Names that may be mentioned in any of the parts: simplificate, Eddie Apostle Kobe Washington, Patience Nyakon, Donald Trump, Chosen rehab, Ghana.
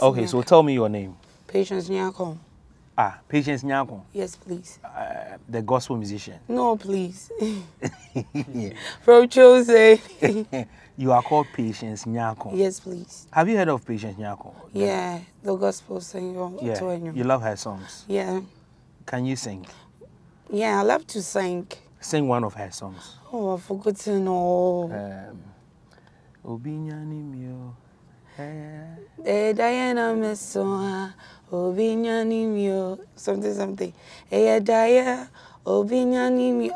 Okay, so tell me your name. Patience Nyakon. Ah, Patience Nyakon. Yes, please. The gospel musician. No, please. Yeah. From Chosen. You are called Patience Nyakon. Yes, please. Have you heard of Patience Nyakon? Yeah, the gospel singer. Yeah. You love her songs? Yeah. Can you sing? Yeah, I love to sing. Sing one of her songs. Oh, I've forgotten all. Diana Messoa, Obinyani, something. Dia, Obinyani,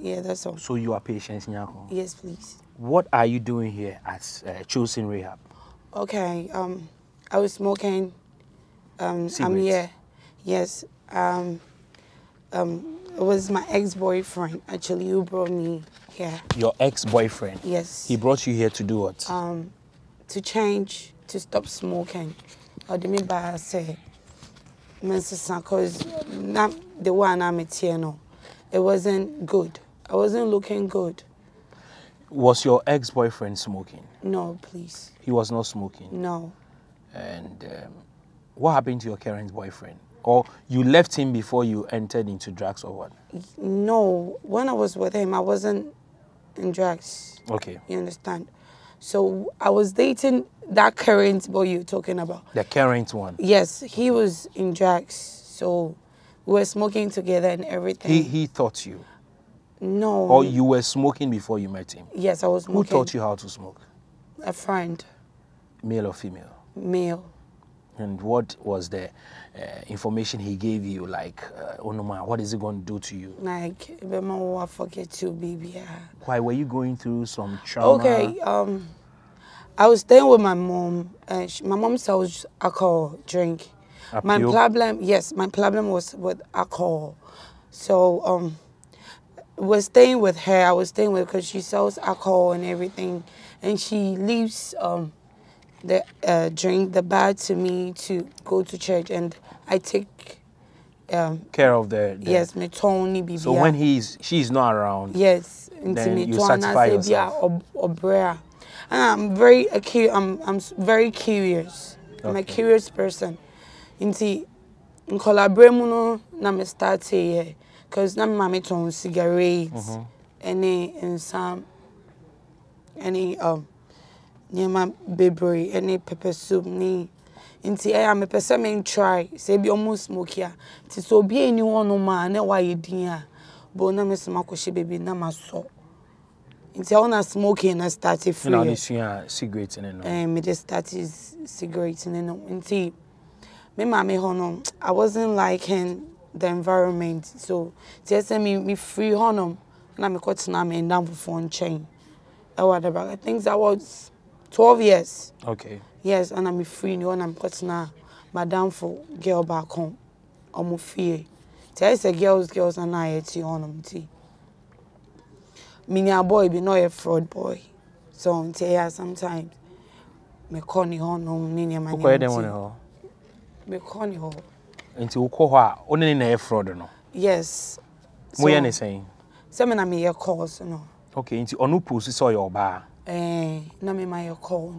yeah, that's all. So you are Patience Nyakon? Yes, please. What are you doing here at Chosen Rehab? Okay, I was smoking. I'm here. Yes. It was my ex-boyfriend, actually, who brought me here. Your ex-boyfriend? Yes. He brought you here to do what? To change, to stop smoking. Or the member I say, because not the one I'm at here now. It wasn't good. I wasn't looking good. Was your ex-boyfriend smoking? No, please. He was not smoking? No. And what happened to your current boyfriend? Or you left him before you entered into drugs or what? No, when I was with him, I wasn't in drugs. Okay. You understand? So I was dating that current boy you're talking about. The current one? Yes, he was in drugs. So we were smoking together and everything. He taught you? No. Or you were smoking before you met him? Yes, I was smoking. Who taught you how to smoke? A friend. Male or female? Male. And what was the information he gave you, like, Onoma, what is it going to do to you? Like, I forget you, baby. Why, were you going through some trauma? Okay, I was staying with my mom. My mom sells alcohol, drink. My problem, yes, my problem was with alcohol. So, was staying with her, I was staying with her because she sells alcohol and everything. And she leaves... the drink, the bar to me to go to church, and I take care of the yes, my Tony Bibia. So when she's not around, yes, then you satisfy yourself. And I'm very curious. Okay. I'm a curious person. Inti, in collaborate muno na me start here, cause na me ton cigarettes, and some, near my baby, any pepper soup, me. Inti, I am a person may try, say be almost smoky. Tis so be anyone no man, why you dear. But no Miss Makoshi baby, no my soul. Inti, I want to smoke and I started free. No, this year, cigarettes and no. And me just started cigarettes and no. Inti, me mammy honum, I wasn't liking the environment, so just me free honum, and I'm a cotton and down for phone chain. I whatever. I think that was 12 years. Okay. Yes, and I'm free now, and I'm cutting now. Madam for girl back home. I'm free. There is a girls, and I hate you on them tea. Minya boy be not a fraud boy. So until here sometimes, me call you on them. Ninya man. Who call them on her? Me call you her. Until who call her? Only ninya fraud no. Yes. What you saying? Some na me calls no. Okay. Until onu pussy saw your bar. Na me my call.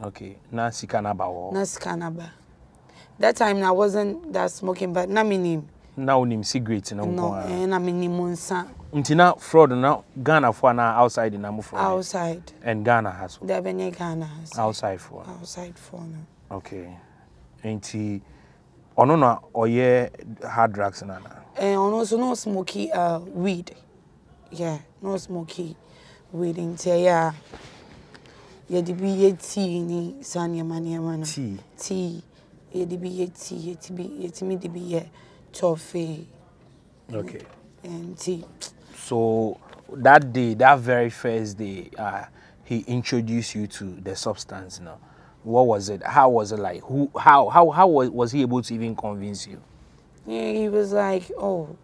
Okay, na sikanaba wo. Na sikanaba. That time I wasn't that smoking, but na minim. Na unim cigarette na unko. No, na minim unsa. Untina fraud na Ghana for na outside na mo fraud. Outside. And Ghana has. There be ne Ghana has. Outside for. Outside for na. Okay. Enti ono na oye hard drugs na na. Ono so no smoky weed. Yeah, no smoky. Waiting till ya. Tea, Sanya Mania, tea, yet be toffee. Okay. And tea. So that day, that very first day, he introduced you to the substance now. What was it? How was it like? How was he able to even convince you? Yeah, he was like, oh,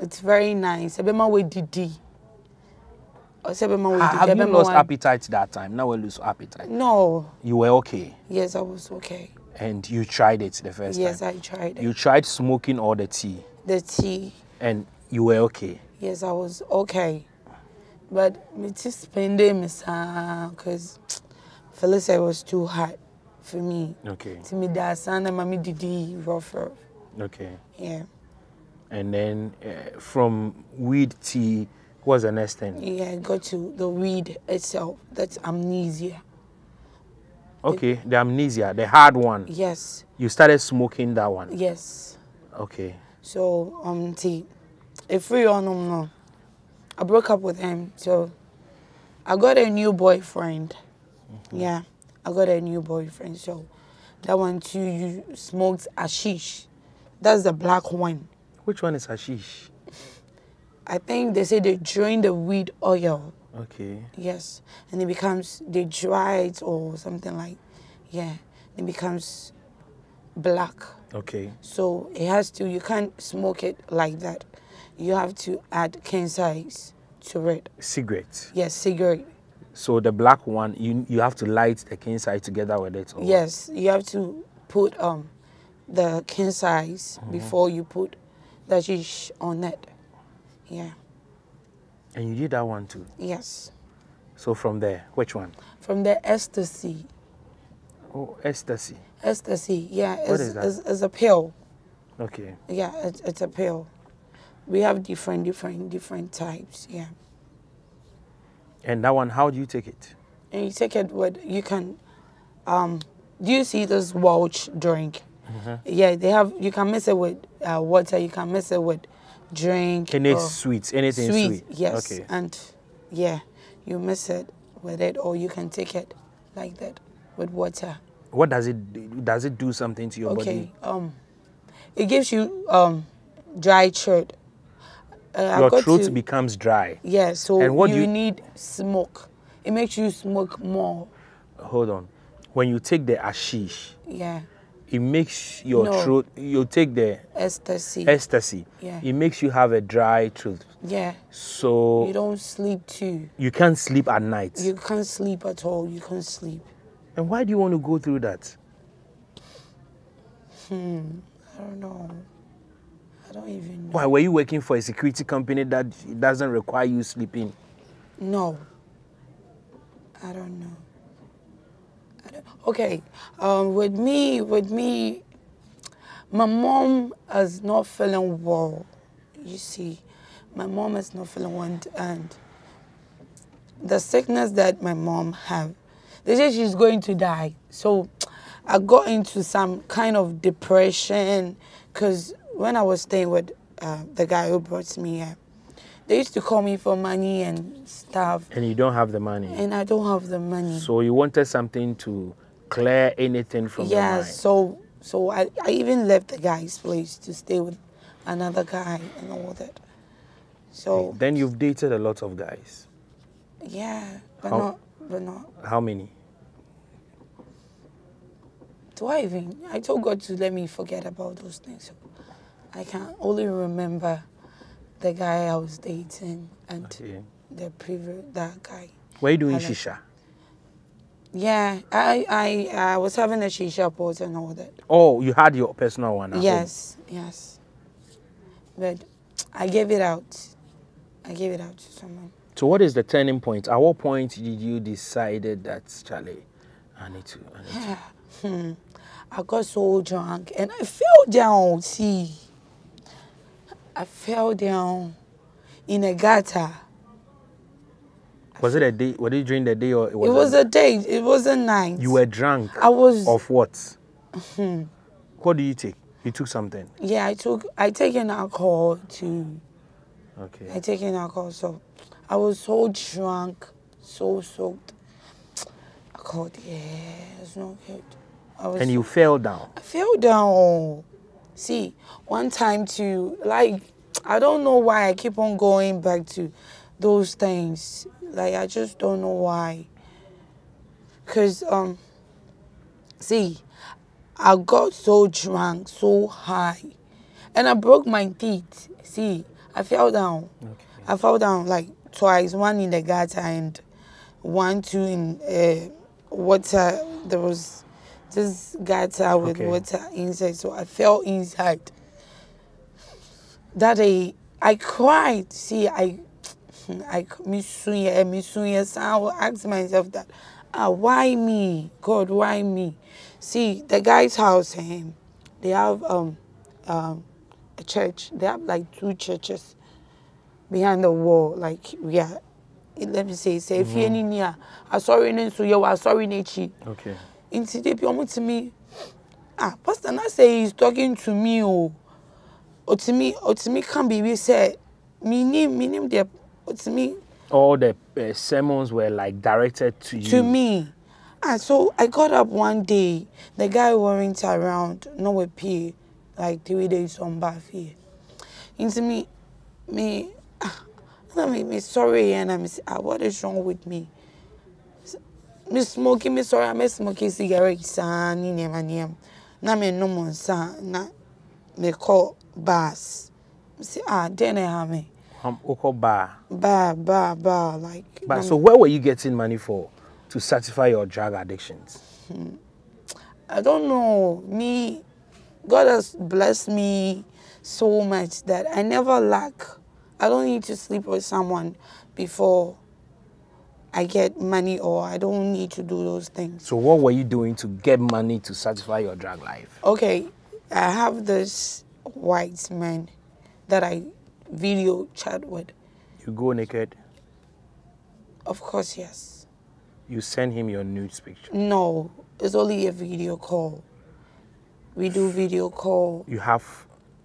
it's very nice. I be my way DD. Have you lost appetite that time? Now we lose appetite. No. You were okay? Yes, I was okay. And you tried it the first time? Yes, I tried it. You tried smoking or the tea? The tea. And you were okay? Yes, I was okay. But I just spend them because Felicia was too hard for me. Okay. To me, that son and mommy did the rough. Okay. Yeah. And then from weed tea, what's the next thing? Yeah, I got to the weed itself. That's amnesia. Okay, the amnesia, the hard one. Yes. You started smoking that one? Yes. Okay. So, if we all know, I broke up with him. So, I got a new boyfriend. Mm-hmm. Yeah, I got a new boyfriend. So, that one too, you smoked hashish. That's the black one. Which one is hashish? I think they say they drain the weed oil. Okay. Yes, and it becomes, they dry it or something like, yeah, it becomes black. Okay. So it has to, you can't smoke it like that. You have to add cansize to it. Cigarette? Yes, cigarette. So the black one, you have to light the cansize together with it? Or yes, what? You have to put the cansize before you put the shish on it. Yeah. And you did that one too? Yes. So from there, which one? From there, ecstasy. Oh, ecstasy. Ecstasy, yeah. What is that? It's a pill. Okay. Yeah, it's a pill. We have different types, yeah. And that one, how do you take it? And you take it with, you can, do you see this Welch drink? Mm-hmm. Yeah, they have, you can mix it with water, you can mix it with drink. And it's sweet, anything sweet. Yes, okay. And yeah, you mix it with it or you can take it like that with water. What does it do? Does it do something to your body? Okay, it gives you dry throat. Your throat becomes dry? Yeah, so and what you need smoke. It makes you smoke more. Hold on. When you take the hashish, yeah. It makes your throat, you take the ecstasy. Ecstasy. Yeah. It makes you have a dry throat. Yeah. So you don't sleep too. You can't sleep at night. You can't sleep at all. You can't sleep. And why do you want to go through that? I don't know. I don't even know. Why were you working for a security company that doesn't require you sleeping? No. I don't know. Okay, with me, my mom is not feeling well, you see. My mom is not feeling well, and the sickness that my mom have, they say she's going to die. So I got into some kind of depression, because when I was staying with the guy who brought me here, they used to call me for money and stuff. And you don't have the money. And I don't have the money. So you wanted something to clear anything from your mind. Yeah, so I even left the guy's place to stay with another guy and all that. So then you've dated a lot of guys. Yeah, but not. How many? Do I even? I told God to let me forget about those things. I can only remember the guy I was dating and the previous guy. Were you doing shisha? Yeah, I was having a shisha pot and all that. Oh, you had your personal one? Yes, yes. But I gave it out. I gave it out to someone. So what is the turning point? At what point did you decide that, Charlie, I need to? I got so drunk and I fell down, see. I fell down in a gutter. Was it a day? Were you during the day or it was? It was a day. It was a night. You were drunk. I was. Of what? What do you take? You took something. Yeah, I take an alcohol too. Okay. I take an alcohol, so I was so drunk, so soaked. I called. Yeah, it's not good. I was. And you fell down. I fell down. See, one time too, like, I don't know why I keep on going back to those things. Like, I just don't know why. Because, see, I got so drunk, so high. And I broke my teeth. See, I fell down. Okay. I fell down, like, twice. One in the gutter and two in water. There was this gutter with water inside, so I fell inside. That day, I cried. See, I I miss you, I will ask myself that, why me? God, why me? See, the guy's house, they have a church. They have like 2 churches behind the wall. Like, we are, let me say, if you're in here, I'm sorry, I'm sorry, Nachi. Okay. In today, people to me, Pastor, now say he's talking to me, or to me, can't be said. Me name their, to me. All the sermons were like directed to you. To me. So I got up one day, the guy weren't around, no appear, like 3 days on bath here. Into me, sorry, and I'm what is wrong with me? Me sorry, I'm smoking cigarettes, and now me no more, na me call bars. See, then I have me. Bar, like. But so where were you getting money for to satisfy your drug addictions? I don't know. Me, God has blessed me so much that I never lack. I don't need to sleep with someone before I get money, or I don't need to do those things. So what were you doing to get money to satisfy your drug life? Okay, I have this white man that I video chat with. You go naked? Of course, yes. You send him your nudes picture? No, it's only a video call. We do video call. You have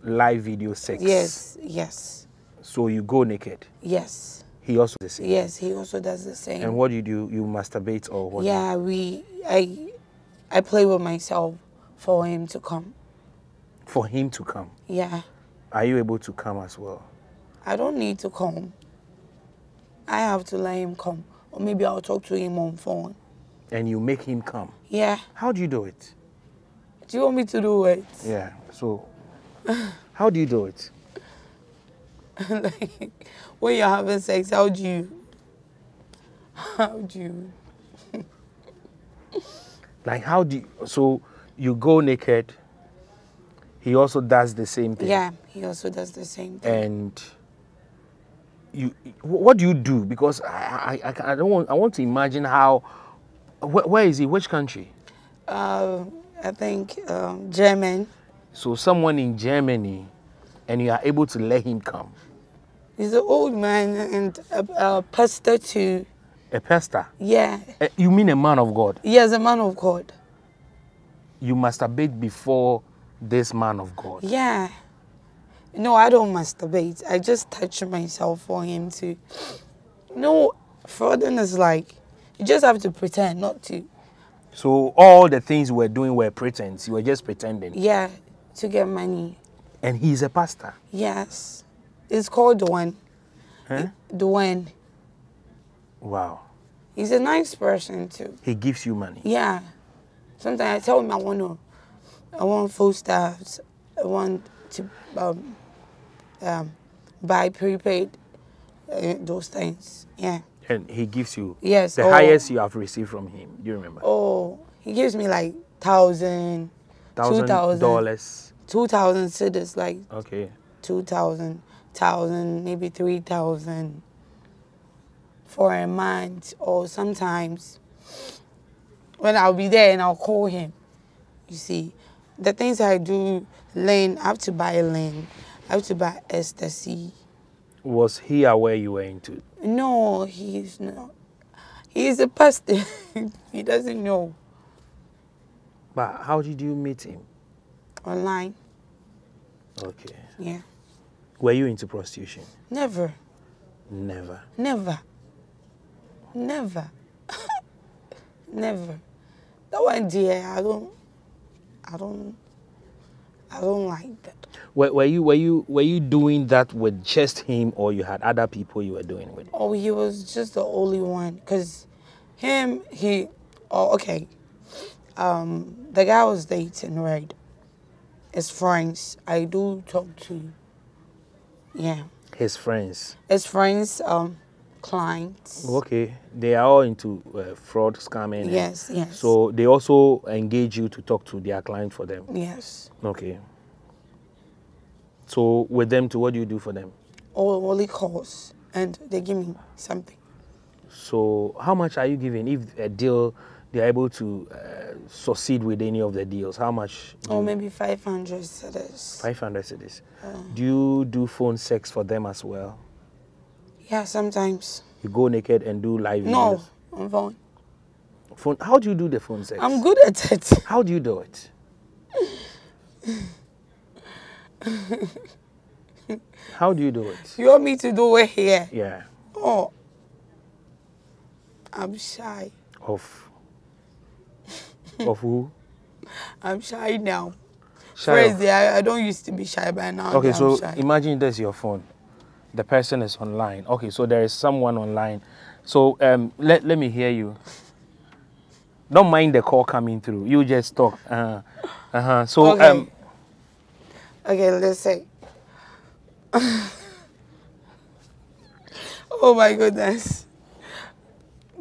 live video sex? Yes, yes. So you go naked? Yes. He also does the same? Yes, he also does the same. And what do you do? You masturbate or what? Yeah, I play with myself for him to come. For him to come? Yeah. Are you able to come as well? I don't need to come. I have to let him come. Or maybe I'll talk to him on phone. And you make him come? Yeah. How do you do it? Do you want me to do it? Yeah, so how do you do it? Like, when you're having sex, how do you? Like, how do you, so you go naked, he also does the same thing? Yeah, he also does the same thing. And you, what do you do? Because I don't want, I want to imagine how, where is he, which country? I think German. So someone in Germany, and you are able to let him come? He's an old man and a pastor too. A pastor? Yeah. You mean a man of God? Yes, a man of God. You masturbate before this man of God? Yeah. No, I don't masturbate. I just touch myself for him to. No, frauding is like, you just have to pretend not to. So all the things you were doing were pretense. You were just pretending? Yeah, to get money. And he's a pastor? Yes. It's called Dwayne. Huh? Dwayne. Wow. He's a nice person too. He gives you money? Yeah. Sometimes I tell him I want food stuffs. I want to buy prepaid, those things. Yeah. And he gives you? Yes. The highest you have received from him, do you remember? Oh, he gives me like $1,000, $2,000. 2,000 cedis, like. Okay. 2,000, 1,000, maybe 3,000 for a month, or sometimes when I'll be there and I'll call him. You see, the things I do, I have to buy land. I have to buy ecstasy. Was he aware you were into? No, he's not. He's a pastor. He doesn't know. But how did you meet him? Online. Okay. Yeah. Were you into prostitution? Never. Never? Never. Never. Never. That one, dear, I don't like that. Were you doing that with just him, or you had other people you were doing with? Oh, he was just the only one, cause him, the guy I was dating, right? His friends, I do talk to. Yeah. His friends. His friends, clients. Okay, they are all into fraud, scamming. Yes, yes. So they also engage you to talk to their client for them? Yes. Okay. So with them, what do you do for them? Only calls. and they give me something. So how much are you giving if a deal, they're able to succeed with any of the deals? How much? Oh, maybe 500 cedis. 500 cedis. Do you do phone sex for them as well? Yeah, sometimes. You go naked and do live? No, on phone. Phone. How do you do the phone sex? I'm good at it. How do you do it? How do you do it? You want me to do it here? Yeah. Oh. I'm shy. Of who? I'm shy now. Shy. Crazy. I don't used to be shy by now. Okay, so I'm shy. Imagine there's your phone. The person is online. Okay, so there is someone online. So let me hear you. Don't mind the call coming through. You just talk. So okay. Okay, let's say. Oh my goodness.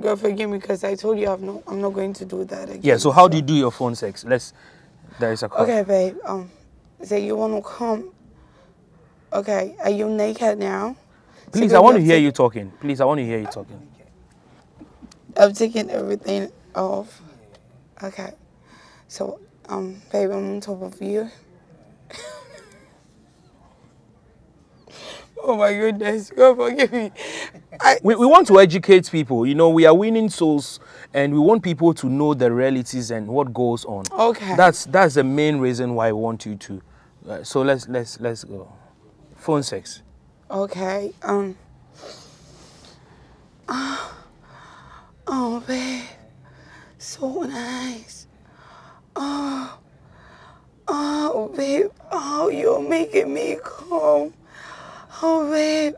God forgive me because I told you I'm not going to do that again. Yeah, so how do you do your phone sex? There is a call. Okay, babe. Say you want to come. Okay, are you naked now? Please, I want to hear you talking. Please, I want to hear you talking. I'm taking everything off. Okay. So, babe, I'm on top of you. Oh my goodness, God forgive me. We want to educate people. You know, we are winning souls and we want people to know the realities and what goes on. Okay. That's the main reason why I want you to. So let's go. Phone sex. Okay. Oh babe. So nice. Oh babe. Oh, you're making me calm. Oh babe.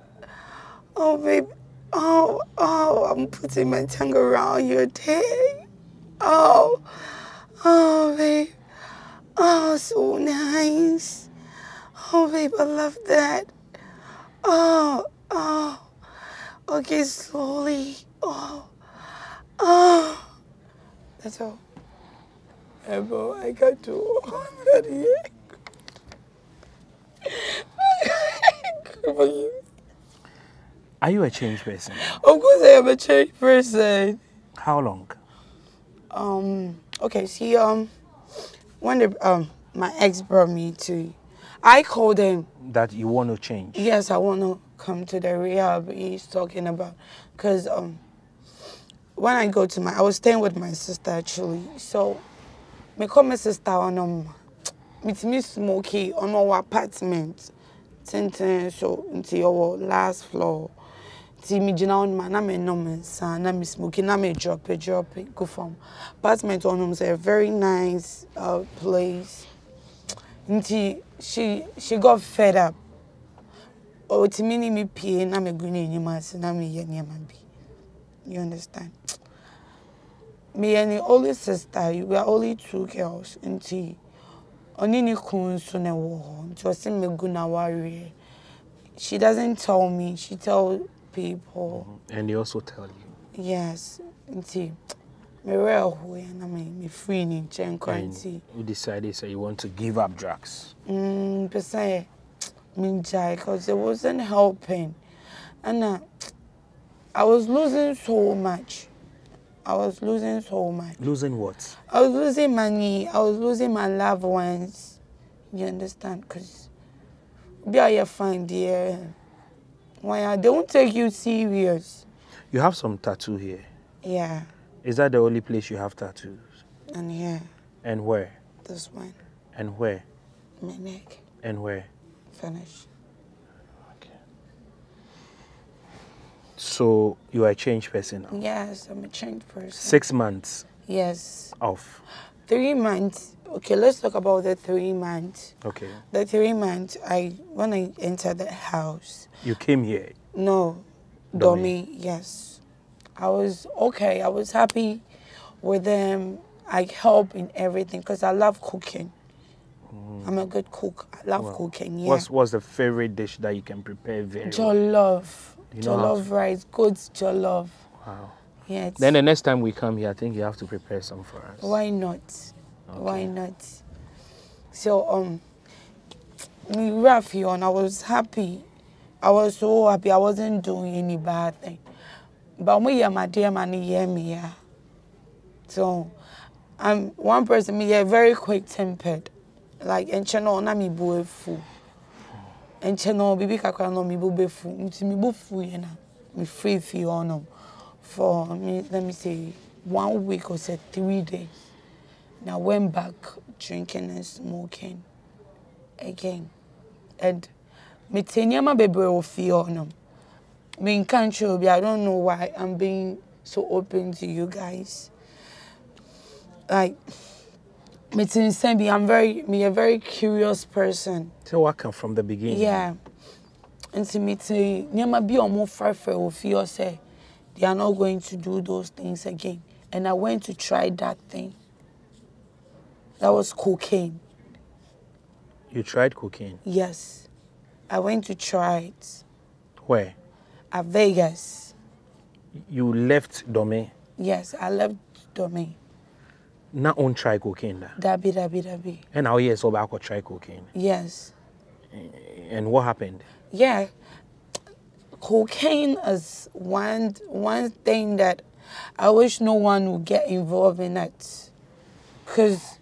Oh babe. Oh, I'm putting my tongue around your tail. Oh, babe. Oh, so nice. Oh, babe, I love that. Oh. Okay, slowly. Oh. That's all. Ever, I got to all that here. Are you a changed person? Of course I am a changed person. How long? Okay, see, when my ex brought me to, I called him. That you want to change? Yes, I want to come to the rehab he's talking about. Because when I go to I was staying with my sister actually. So, I call my sister on with me smoky on our apartment. So, into your last floor. Timmy Janown, my name is Norman, son, I'm smoking, I'm dropping, go from. Apartment on home is a very nice place. Into she got fed up. Oh, Timmy, me pay, I'm a good name, I'm a young. You understand? Me and the only sister, we are only two girls. Into she doesn't tell me, she tells people. And they also tell you? Yes. And you decided so you want to give up drugs? Because it wasn't helping. And I was losing so much. I was losing so much. Losing what? I was losing money. I was losing my loved ones. You understand? Because be a fine dear. Why they don't take you serious. You have some tattoo here. Yeah. Is that the only place you have tattoos? And here. And where? This one. And where? My neck. And where? Finish. So, you are a changed person now? Yes, I'm a changed person. 6 months? Yes. Off? 3 months. Okay, let's talk about the 3 months. Okay. The 3 months, when I entered the house. You came here? No. Domi, yes. I was okay. I was happy with them. I help in everything because I love cooking. I'm a good cook. I love cooking, yeah. What's the favorite dish that you can prepare very well? Jollof. Jollof rice, good jollof. Wow. Yes. Then the next time we come here, I think you have to prepare some for us. Why not? Okay. Why not? So, me Rafion, I was happy I was so happy. I wasn't doing any bad thing. But me, my dear man, hear me. Yeah. So, I'm one person. Me, yeah, very quick-tempered. Like, and channel, na mi boe fu. And channel, baby, kakwa no mi boe fu. Unti mi boe fu yena. Mi free fi ono. For me, let me say 1 week or say 3 days. Now went back drinking and smoking again. And me tenyama baby o fi ono. Me in country, I don't know why I'm being so open to you guys. Like, I'm a very curious person. So I come from the beginning. Yeah. And to me, they are not going to do those things again. And I went to try that thing. That was cocaine. You tried cocaine? Yes. I went to try it. Where? At Vegas. You left Dome? Yes, I left Dome. Not on try cocaine? Dabi. And now yes, so I could try cocaine? Yes. And what happened? Yeah. Cocaine is one thing that I wish no one would get involved in it. Because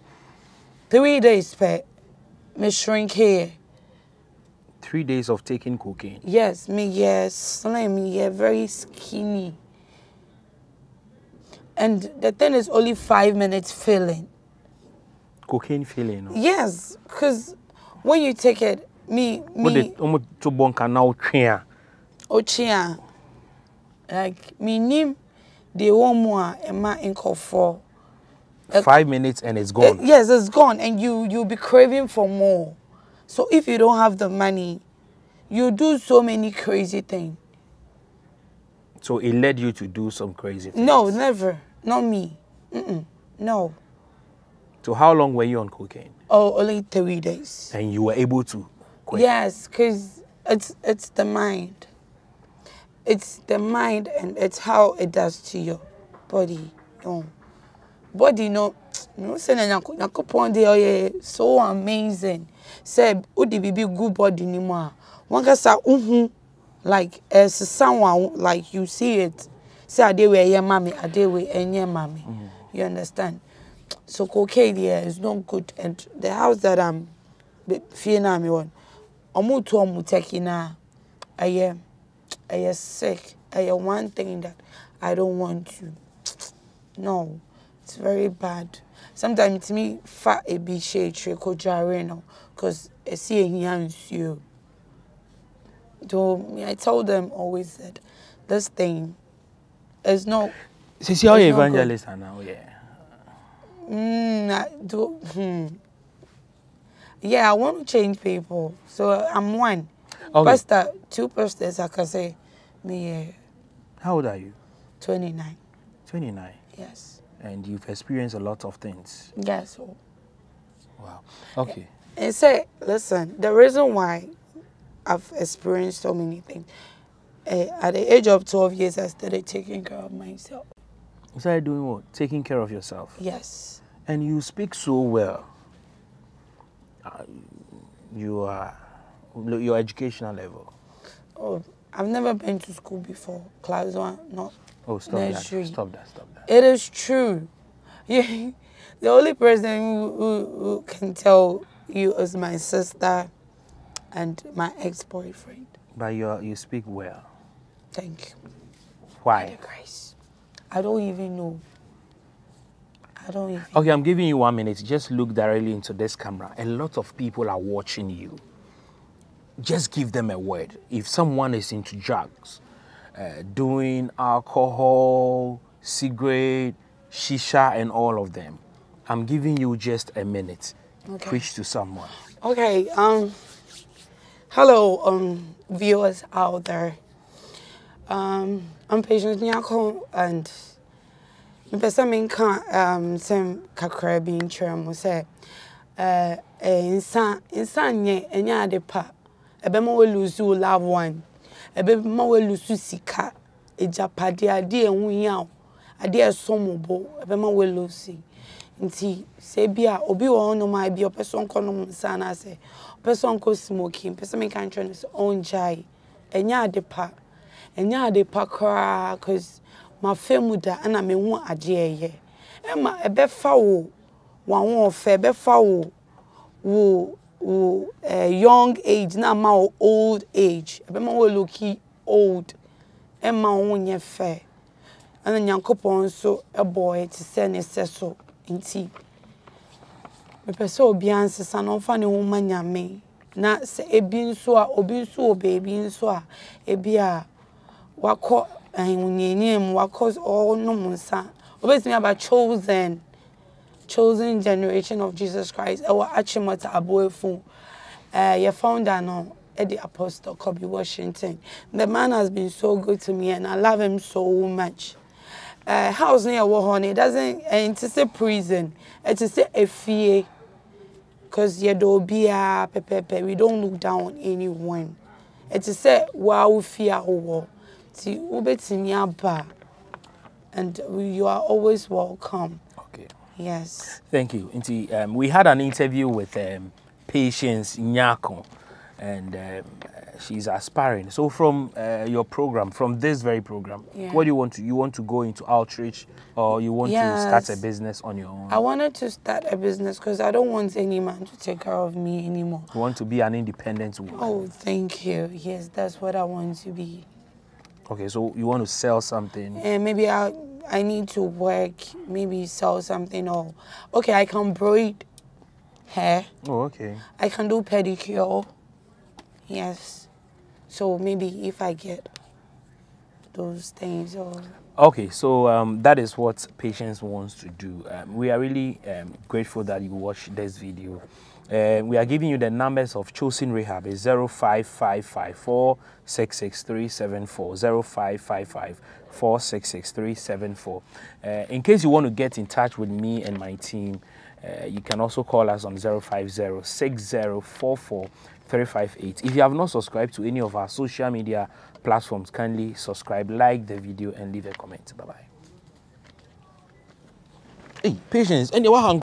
3 days, Pat, me shrink here. 3 days of taking cocaine? Yes, me slim, me very skinny. And the thing is only 5 minutes filling. Cocaine filling? No? Yes, because when you take it, Ochia, like me name the woman and my ankle for 5 minutes and it's gone. Yes, it's gone, and you'll be craving for more. So if you don't have the money, you do so many crazy things. So it led you to do some crazy things? No, never, not me. No. So how long were you on cocaine? Oh, only 3 days. And you were able to quit? Yes, because it's the mind. It's the mind, and it's how it does to your body. Body, no, so amazing. Say, udi bibi good body ni mo. One can say, like as someone like you see it. Say, I dey where your mommy, I dey where any mommy. You understand? So cocaine here is not good, and the house that I'm feeling I'm in, I'm taking now. I am sick. I am one thing that I don't want to. No, it's very bad. Sometimes to me, fat a bit shade, because I see you. So I tell them always that this thing is not. Since you're evangelist now, yeah. Yeah, I want to change people, so I'm one. Okay. Pastor, two pastors, I can say, me. How old are you? 29. 29? Yes. And you've experienced a lot of things? Yes. Wow. Okay. And say, listen, the reason why I've experienced so many things, at the age of 12 years, I started taking care of myself. You started doing what? Taking care of yourself? Yes. And you speak so well. Your educational level. Oh, I've never been to school before. Class 1, not. Oh, stop that. It is true. Yeah, the only person who can tell you is my sister and my ex-boyfriend. But you speak well. Thank you. Why? Grace. I don't even know. Okay, I'm giving you 1 minute. Just look directly into this camera. A lot of people are watching you. Just give them a word. If someone is into drugs, doing alcohol, cigarette, shisha, and all of them, I'm giving you just a minute. Okay. Preach to someone. Okay. Hello, viewers out there. I'm Patience Nyakon, and Ebema we lose your loved one. Ebema we lose your sika. Ejapadi adi enyao. Adi esomobo. Ebema we lose. Inti sebia obi wa ono ma ebi opeson kono msana se. Opeson ko smoking. Opeson me kanchoni se onjai. Enya adepa kra, cause my family da ana me hu adeeye. Emma ebefa wo wanwo fe befa wo young age na ma old age. Ebema wo loki old. Emma wo nye fe. Ana Nyankopon so eboy ti se ne seso nti. Me pese obi ansesa no fa ne wo manya me. Na se obi nso baby nso a ebi a wako ehunyenye wako all no munsa obesimi aba chosen generation of Jesus Christ our achimota aboefu your founder no Eddie Apostle Kobe Washington. The man has been so good to me and I love him so much. House near Wahone doesn't say prison, it is a fear. Because we don't look down on anyone. It is said, wow, fear, and you are always welcome. Okay. Yes. Thank you. We had an interview with Patience Nyakon, and she's aspiring. So from your program, from this very program, yeah. What do you want to? You want to go into outreach, or you want yes. to start a business on your own? I wanted to start a business because I don't want any man to take care of me anymore. You want to be an independent woman? Oh, thank you. Yes, that's what I want to be. Okay, so you want to sell something? Yeah, maybe I need to work, maybe sell something or... Okay, I can braid hair. Oh, okay. I can do pedicure. Yes. So maybe if I get those things or... Okay, so that is what Patience wants to do. We are really grateful that you watched this video. We are giving you the numbers of Chosen Rehab. It's 05554-66374. 05554-66374. In case you want to get in touch with me and my team, you can also call us on 050-6044-358. If you have not subscribed to any of our social media platforms, kindly subscribe, like the video, and leave a comment. Bye-bye. Hey, Patience.